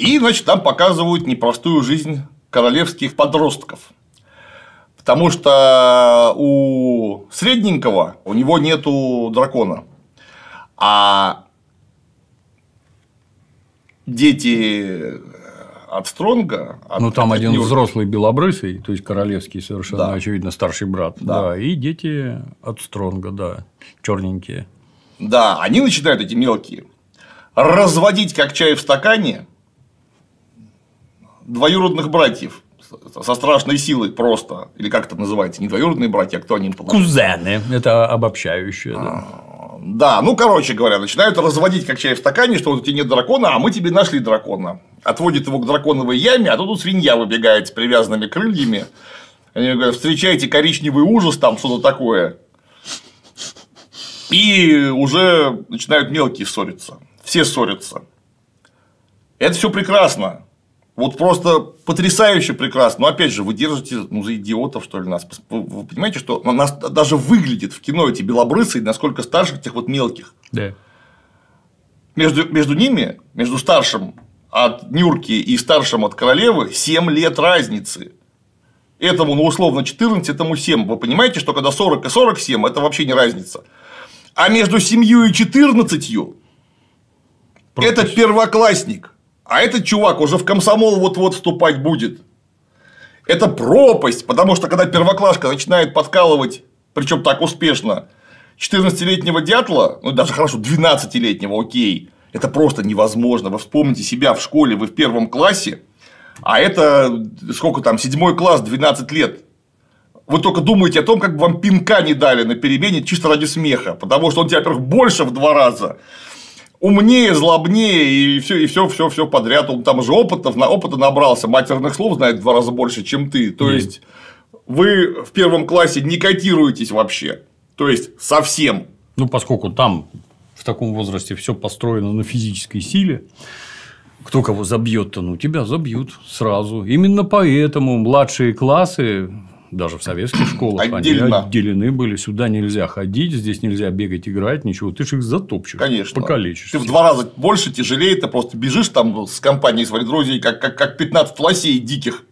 И, значит, там показывают непростую жизнь королевских подростков. Потому что у средненького, у него нету дракона. А дети от Стронга… Ну, там один Нюрки. Взрослый белобрысый, то есть королевский совершенно, да. Очевидно, старший брат. Да. Да. И дети от Стронга, да, черненькие. Да, они начинают, эти мелкие, разводить, как чай в стакане, двоюродных братьев со страшной силой просто. Или как это называется? Не двоюродные братья, а кто они им положил? Кузены. Это обобщающее. Да, ну, короче говоря, начинают разводить, как чай в стакане, что вот у тебя нет дракона, а мы тебе нашли дракона. Отводят его к драконовой яме, а тут свинья выбегает с привязанными крыльями. Они говорят: встречайте коричневый ужас, там что-то такое. И уже начинают мелкие ссориться. Все ссорятся. Это все прекрасно. Вот просто потрясающе прекрасно. Но опять же, вы держите, ну, за идиотов, что ли, нас. Вы понимаете, что нас даже выглядит в кино эти белобрысые, насколько старше этих вот мелких. Да. Между ними, между старшим от Нюрки и старшим от королевы, 7 лет разницы. Этому, ну, условно, 14, этому 7. Вы понимаете, что когда 40 и 47, это вообще не разница. А между 7 и 14 просто... это первоклассник. А этот чувак уже в комсомол вот-вот вступать будет. Это пропасть, потому что когда первоклашка начинает подкалывать, причем так успешно, 14-летнего дятла, ну даже хорошо, 12-летнего, окей, это просто невозможно. Вы вспомните себя в школе, вы в первом классе, а это сколько там, 7 класс, 12 лет. Вы только думаете о том, как бы вам пинка не дали на перемене чисто ради смеха, потому что он тебя, во-первых, больше в 2 раза. Умнее, злобнее, и все подряд. Он там же опыта набрался, матерных слов знает в 2 раза больше, чем ты. То есть вы в первом классе не котируетесь вообще. То есть совсем. Ну, поскольку там в таком возрасте все построено на физической силе. Кто кого забьет-то? Ну, тебя забьют сразу. Именно поэтому младшие классы. Даже в советских школах отдельно. Они отделены были. Сюда нельзя ходить, здесь нельзя бегать, играть, ничего. Ты же их затопчешь. Конечно. Покалечишь. Ты в 2 раза больше, тяжелее. Ты просто бежишь там с компанией своих друзей, как 15 лосей диких,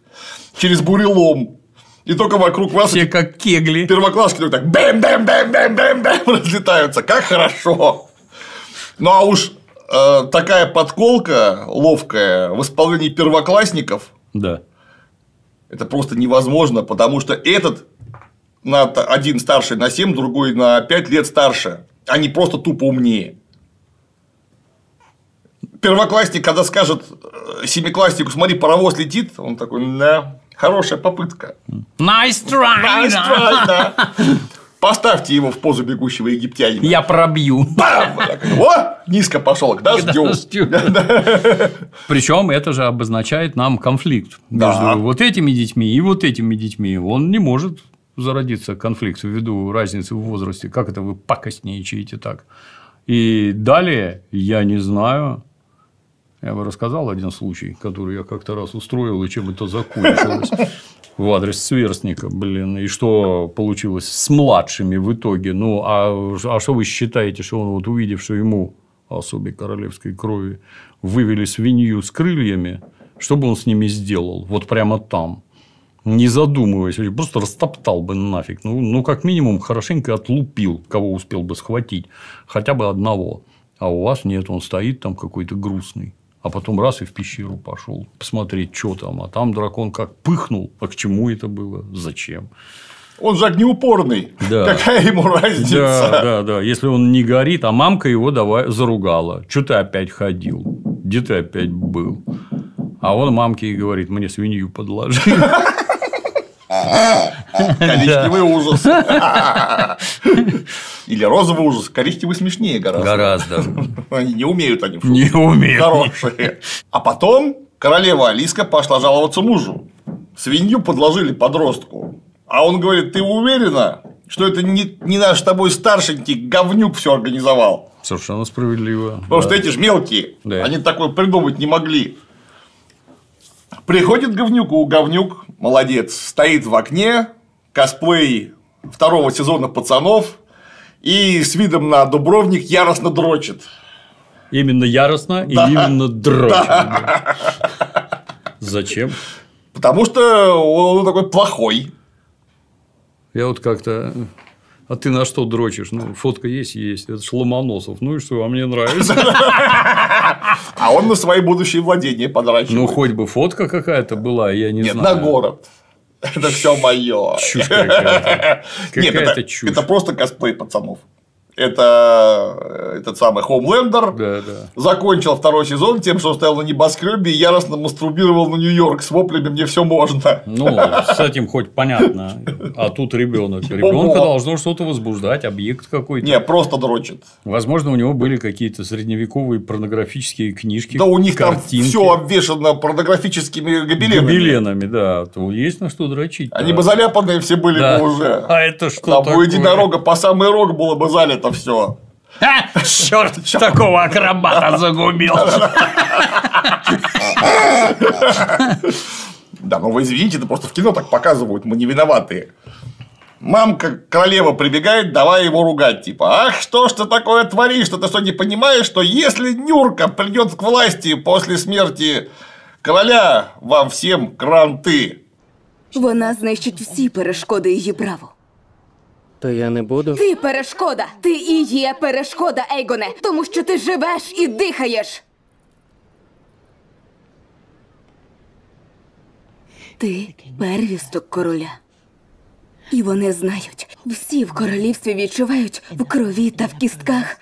через бурелом. И только вокруг вас... Все как кегли. Первоклассники только так бэм-бэм-бэм-бэм-бэм-бэм разлетаются. Как хорошо. Ну, а уж такая подколка ловкая в исполнении первоклассников... Да. Это просто невозможно, потому что этот один старше на 7, другой на 5 лет старше. Они просто тупо умнее. Первоклассник, когда скажет семикласснику: смотри, паровоз летит, он такой: да, хорошая попытка. Nice try. Nice try, да. Поставьте его в позу бегущего египтянина. Я пробью. Бам! О, низко пошел к дождю. Причем это же обозначает нам конфликт между вот этими детьми и вот этими детьми. Он не может зародиться конфликт ввиду разницы в возрасте. Как это вы пакостничаете так? И далее, я не знаю. Я бы рассказал один случай, который я как-то раз устроил, и чем это закончилось. В адрес сверстника, блин. И что получилось с младшими в итоге? Ну, а что вы считаете, что он, вот увидев, что ему особой королевской крови вывели свинью с крыльями, что бы он с ними сделал? Вот прямо там. Не задумываясь, просто растоптал бы нафиг. Ну, как минимум, хорошенько отлупил, кого успел бы схватить. Хотя бы одного. А у вас нет, он стоит там какой-то грустный. А потом раз и в пещеру пошел посмотреть, что там. А там дракон как пыхнул. А к чему это было? Зачем? Он же огнеупорный. Да. Какая ему разница? Да. Если он не горит, а мамка его давай заругала. Что ты опять ходил? Где ты опять был? А он мамке и говорит: мне свинью подложили. Коричневый ужас. Или розовый ужас. Коричневый смешнее гораздо. Они не умеют они в шутку. Не умеют. Хорошие. А потом королева Алиска пошла жаловаться мужу. Свинью подложили подростку. А он говорит: ты уверена, что это не наш с тобой старшенький говнюк все организовал? Совершенно справедливо. Потому что эти же мелкие. Да. Они такое придумать не могли. Приходит говнюку, говнюк, молодец, стоит в окне, косплей 2-го сезона «Пацанов», и с видом на Дубровник яростно дрочит. Именно яростно и именно дрочит. Зачем? Потому что он такой плохой. Я вот как-то... А ты на что дрочишь? Ну, фотка есть, есть. Это ж Ломоносов. Ну и что, а мне нравится. А он на свои будущие владения подрачивает. Ну, хоть бы фотка какая-то была, я не знаю. Нет, на город. Это все мое. Чушь какая-то. Какая-то чушь. Это просто косплей пацанов. Это этот самый Хоумлендер, да. Закончил второй сезон тем, что стоял на небоскребе и яростно мастурбировал на Нью-Йорк с воплями «Мне все можно». Ну, с этим хоть понятно. А тут ребенок. Ребенка должно что-то возбуждать, объект какой-то. Не, просто дрочит. Возможно, у него были какие-то средневековые порнографические книжки. Да, у них картинки. Там все обвешено порнографическими гобеленами. Гобеленами, да. То есть на что дрочить. Они бы заляпанные все были бы уже. А это что? Там такое? У единорога по самый рог было бы залито. Все. Черт, такого акробата загубил. Да, ну вы извините, это просто в кино так показывают, мы не виноваты. Мамка королева прибегает, давай его ругать, типа, ах, что ж ты такое творишь, что ты что не понимаешь, что если Нюрка придет к власти после смерти короля, вам всем кранты. Вона, значить, всі перешкоди її праву. То я не буду. Ти перешкода. Ти і є перешкода, Ейгоне. Тому що ти живеш і дихаєш. Ти первісток короля. І вони знають. Всі в королівстві відчувають в крові та в кістках,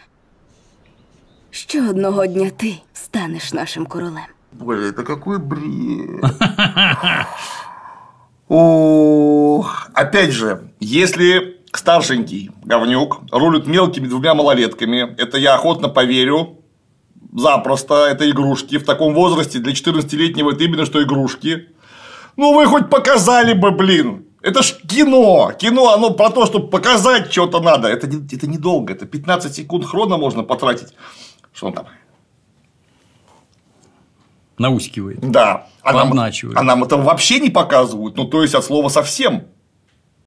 що одного дня ти станеш нашим королем. Бля, це який бред. Ох. Опять же, если... Старшенький говнюк рулит мелкими двумя малолетками. Это я охотно поверю. Запросто. Это игрушки. В таком возрасте для 14-летнего это именно что игрушки. Ну, вы хоть показали бы, блин. Это ж кино. Кино, оно про то, чтобы показать что-то надо. Это недолго. Это 15 секунд хрона можно потратить. Что он там? Наускивает. Да. А нам это вообще не показывают. Ну, то есть, от слова совсем.